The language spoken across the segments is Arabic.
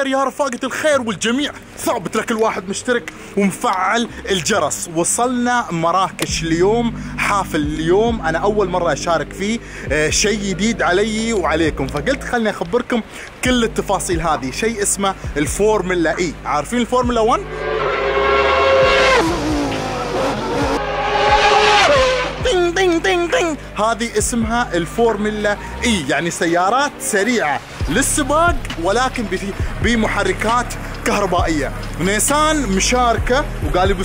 الخير يا رفاقة الخير والجميع، ثابت لك الواحد مشترك ومفعل الجرس. وصلنا مراكش اليوم، حافل اليوم أنا أول مرة أشارك فيه، شيء جديد علي وعليكم، فقلت خلني أخبركم كل التفاصيل هذه. شيء اسمه الفورمولا إي، عارفين الفورمولا 1؟ هذه اسمها الفورمولا إي، يعني سيارات سريعة للسباق ولكن بمحركات كهربائية. نيسان مشاركة وقال لي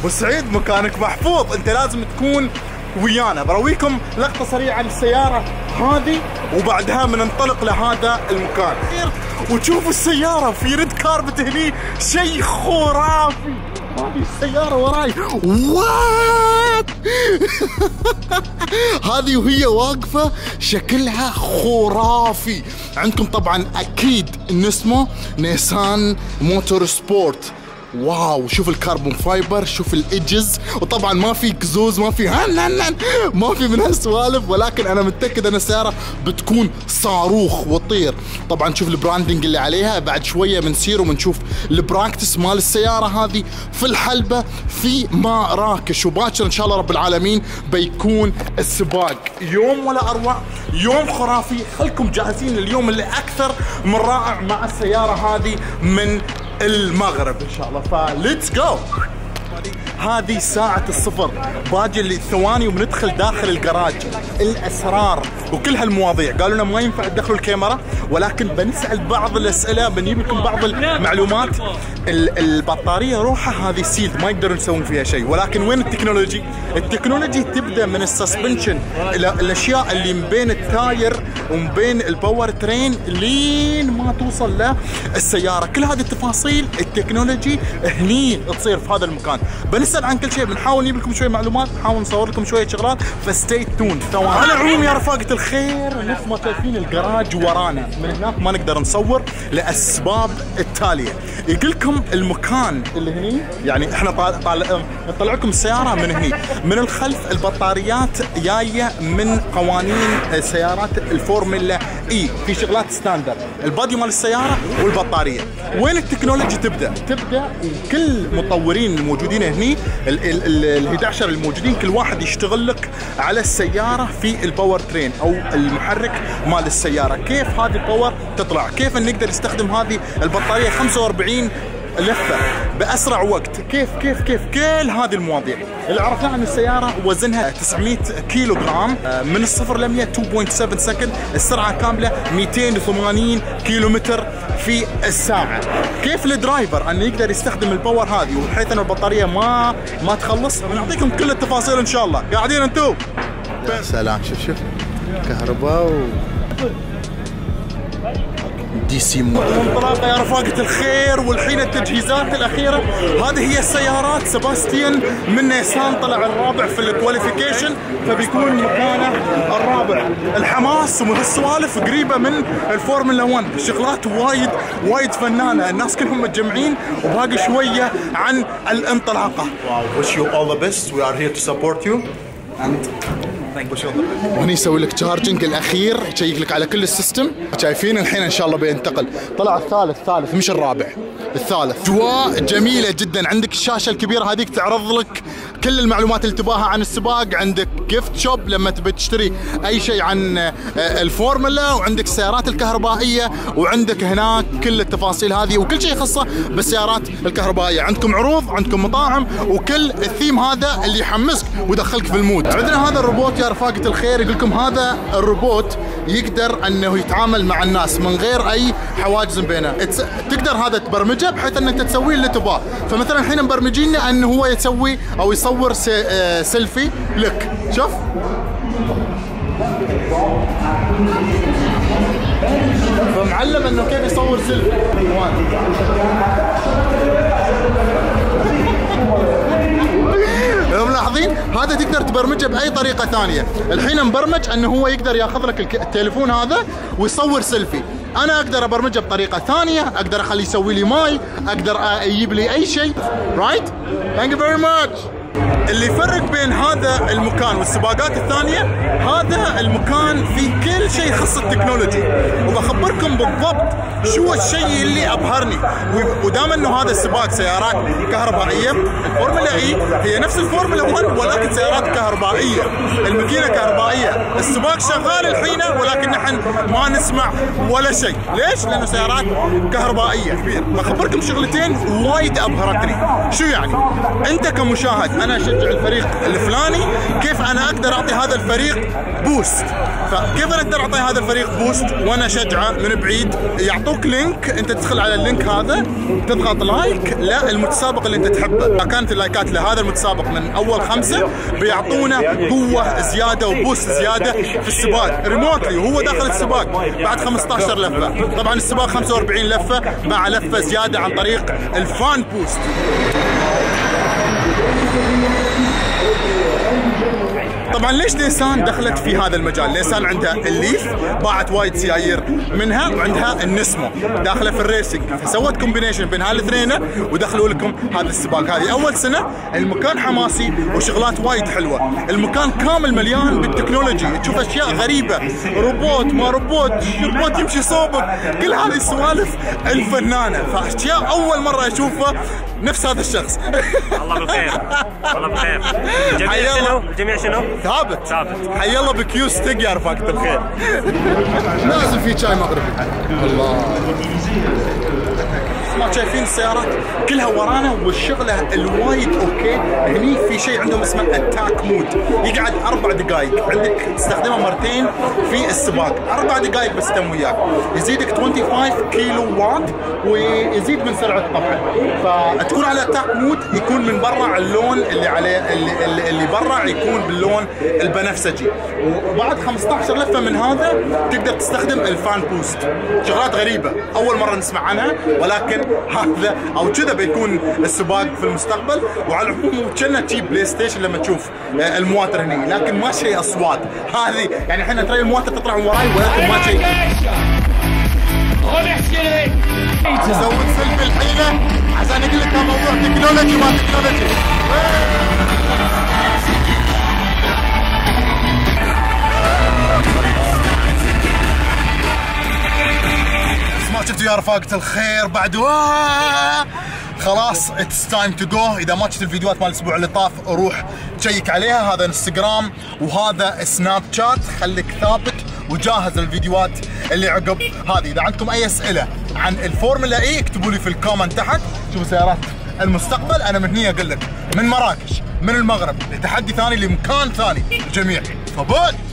أبو سعيد مكانك محفوظ، أنت لازم تكون ويانا. برويكم لقطة سريعة للسيارة هذه وبعدها بننطلق لهذا المكان. وتشوفوا السيارة في ريد كاربت هني، شيء خرافي. هذه السيارة وراي، وات هذه وهي واقفة شكلها خرافي. عندكم طبعا أكيد إن اسمه نيسان موتور سبورت. واو، شوف الكربون فايبر، شوف الايدجز، وطبعا ما في كزوز، ما في ما في من هالسوالف، ولكن انا متاكد ان السياره بتكون صاروخ وتطير. طبعا شوف البراندنج اللي عليها، بعد شويه بنسير وبنشوف البراكتس مال السياره هذه في الحلبه في مراكش، وباكر ان شاء الله رب العالمين بيكون السباق. يوم ولا اروع، يوم خرافي، خلكم جاهزين لليوم اللي اكثر من رائع مع السياره هذه من المغرب ان شاء الله. فليتس جو. هذه ساعة الصفر، باقي الثواني وبندخل داخل الجراج. الاسرار وكل هالمواضيع، قالوا لنا ما ينفع تدخلوا الكاميرا، ولكن بنسال بعض الاسئله، بنجيب لكم بعض المعلومات. البطاريه روحها هذه سيلد، ما يقدرون يسوون فيها شيء، ولكن وين التكنولوجي؟ التكنولوجي تبدا من السسبنشن، الاشياء اللي من بين التاير ومن بين الباور ترين لين ما توصل للسياره، كل هذه التفاصيل التكنولوجي هني تصير في هذا المكان. بنسال عن كل شيء، بنحاول نجيب لكم شويه معلومات، نحاول نصور لكم شويه شغلات، فستي تون. على العموم يا رفاقه الخير، مثل ما شايفين الجراج ورانا، من هناك ما نقدر نصور لاسباب التاليه. يقول لكم المكان اللي هني، يعني احنا نطلع لكم السياره من هني، من الخلف البطاريات جايه من قوانين سيارات الفورمولا اي، في شغلات ستاندرد، البادي مال السياره والبطاريه. وين التكنولوجي تبدا؟ تبدا كل المطورين الموجودين هني ال 11 الموجودين، كل واحد يشتغل لك على السياره في الباور ترين او المحرك مال السياره، كيف هذه الباور تطلع، كيف نقدر نستخدم هذه البطاريه 45 لفه باسرع وقت، كيف كل هذه المواضيع اللي عرفناها عن السياره. وزنها 900 كيلو جرام، من الصفر ل 100 2.7 سكند، السرعه كامله 280 كيلو متر في الساعه. كيف الدرايفر انه يقدر يستخدم الباور هذه وبحيث ان البطاريه ما تخلص، بنعطيكم كل التفاصيل ان شاء الله. قاعدين انتم سلام، شوف كهرباء و دي منطلقة يا رفاقة الخير. والحين التجهيزات الأخيرة، هذه هي السيارات. سباستيان من نيسان طلع الرابع في الكواليفيكيشن، فبيكون مكانه الرابع. الحماس وهالسوالف قريبة من الفورمولا 1، شغلات وايد وايد فنانة، الناس كلهم متجمعين وباقي شوية عن الانطلاقة. Wish you all the best. We are here to support you. وهني يسوي لك تشارجنج الاخير، يشيك لك على كل السيستم. شايفين الحين ان شاء الله بينتقل، طلع الثالث مش الرابع، الثالث. اجواء جميله جدا، عندك الشاشه الكبيره هذيك تعرض لك كل المعلومات اللي تباها عن السباق، عندك جيفت شوب لما تبي تشتري اي شيء عن الفورمولا، وعندك السيارات الكهربائيه، وعندك هناك كل التفاصيل هذه وكل شيء خاصه بالسيارات الكهربائيه. عندكم عروض، عندكم مطاعم، وكل الثيم هذا اللي يحمسك ويدخلك في المود. عندنا هذا الروبوت يا رفاقة الخير، يقول لكم هذا الروبوت يقدر انه يتعامل مع الناس من غير اي حواجز بينه، تقدر هذا تبرمجه بحيث ان انت تسوي اللي تباه. فمثلا الحين مبرمجينه انه هو يسوي او يصور سيلفي لك، شوف فمعلم انه كيف يصور سيلفي. ملاحظين هذا تقدر تبرمجه باي طريقه ثانيه، الحين مبرمج انه هو يقدر ياخذ لك التليفون هذا ويصور سيلفي، انا اقدر ابرمجه بطريقه ثانيه، اقدر اخليه يسوي لي ماي، اقدر اجيب لي اي شيء، رايت؟ ثانك يو فيري ماتش. اللي يفرق بين هذا المكان والسباقات الثانية، هذا المكان فيه كل شيء يخص التكنولوجي، وبخبركم بالضبط شو الشيء اللي أبهرني. ودام أنه هذا السباق سيارات كهربائية، الفورمولا إي هي نفس الفورمولا 1 ولكن سيارات كهربائية، الماكينة كهربائية، السباق شغال الحين ولكن نحن ما نسمع ولا شيء. ليش؟ لأنه سيارات كهربائية. بخبركم شغلتين وايد أبهرتني. شو يعني؟ أنت كمشاهد، أنا أشجع الفريق الفلاني، كيف أنا أقدر أعطي هذا الفريق بوست؟ فكيف أنا أقدر أعطي هذا الفريق بوست وأنا أشجعه من بعيد؟ يعطوك لينك، أنت تدخل على اللينك هذا، تضغط لايك للمتسابق اللي أنت تحبه. فكانت اللايكات لهذا المتسابق من أول 5 بيعطونا قوة زيادة وبوست زيادة في السباق ريموتلي وهو داخل السباق بعد 15 لفة. طبعا السباق 45 لفة مع لفة زيادة عن طريق الفان بوست. طبعا ليش نيسان دخلت في هذا المجال؟ نيسان عندها الليف، باعت وايد سيايير منها، وعندها النسمو داخله في الريسنج، فسوت كومبينيشن بين هالاثنين ودخلوا لكم هذا السباق. هذه اول سنه، المكان حماسي وشغلات وايد حلوه، المكان كامل مليان بالتكنولوجي، تشوف اشياء غريبه، روبوت ما روبوت، روبوت يمشي صوبك، كل هذه السوالف الفنانه، فاشياء اول مره اشوفها نفس هذا الشخص. الله بالخير، الله بخير. الجميع شنو؟ الجميع شنو؟ ثابت ثابت. حي الله بكيو ستيك يا رفاقة الخير. لازم في شاي مغربي. الله، ما شايفين السيارات كلها ورانا، والشغله الوايد اوكي. هني في شيء عندهم اسمه اتاك مود، يقعد 4 دقائق، عندك تستخدمه مرتين في السباق، 4 دقائق بس تم وياك، يزيدك 25 كيلو وات ويزيد من سرعه طبعا. فتكون على اتاك مود، يكون من برا اللون اللي عليه اللي برا يكون باللون البنفسجي، وبعد 15 لفه من هذا تقدر تستخدم الفان بوست. شغلات غريبه اول مره نسمع عنها، ولكن هذا او كذا بيكون السباق في المستقبل. وعلى العموم كنا تجيب بلاي ستيشن لما تشوف المواتر هني، لكن ما شيء اصوات هذه، يعني احنا ترى المواتر تطلع من وراي ولكن ما شيء. سويت سلفي الحيله عشان اقول لك موضوع تكنولوجي ما تكنولوجي. شفتوا يا رفاقة الخير بعد خلاص اتس تايم تو جو. اذا ما شفت الفيديوهات مال الاسبوع اللي طاف روح تشيك عليها، هذا انستغرام وهذا سناب شات. خليك ثابت وجاهز للفيديوهات اللي عقب هذه. اذا عندكم اي اسئله عن الفورمولا اي اكتبوا لي في الكومنت تحت. شوفوا سيارات المستقبل، انا من هنا اقول لك من مراكش، من المغرب، لتحدي ثاني لمكان ثاني الجميع. فبول.